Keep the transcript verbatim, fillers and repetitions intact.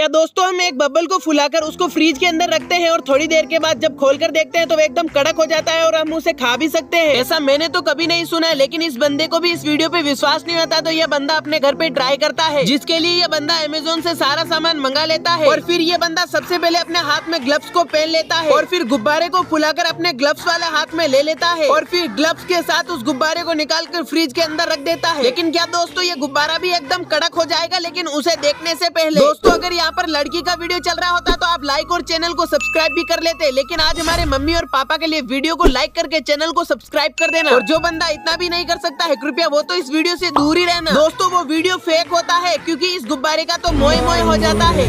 या दोस्तों हम एक बबल को फुलाकर उसको फ्रीज के अंदर रखते हैं और थोड़ी देर के बाद जब खोलकर देखते हैं तो वो एकदम कड़क हो जाता है और हम उसे खा भी सकते हैं। ऐसा मैंने तो कभी नहीं सुना है, लेकिन इस बंदे को भी इस वीडियो पे विश्वास नहीं आता तो यह बंदा अपने घर पे ट्राई करता है, जिसके लिए यह बंदा अमेजोन से सारा सामान मंगा लेता है और फिर यह बंदा सबसे पहले अपने हाथ में ग्लव्स को पहन लेता है और फिर गुब्बारे को फुलाकर अपने ग्लव्स वाले हाथ में ले लेता है और फिर ग्लव्स के साथ उस गुब्बारे को निकाल कर फ्रीज के अंदर रख देता है। लेकिन क्या दोस्तों ये गुब्बारा भी एकदम कड़क हो जाएगा, लेकिन उसे देखने से पहले दोस्तों अगर यहाँ पर लड़की का वीडियो चल रहा होता तो आप लाइक और चैनल को सब्सक्राइब भी कर लेते, लेकिन आज हमारे मम्मी और पापा के लिए वीडियो को लाइक करके चैनल को सब्सक्राइब कर देना और जो बंदा इतना भी नहीं कर सकता है कृपया वो तो इस वीडियो से दूर ही रहना। दोस्तों वो वीडियो फेक होता है क्योंकि इस गुब्बारे का तो मोए मोए हो जाता है।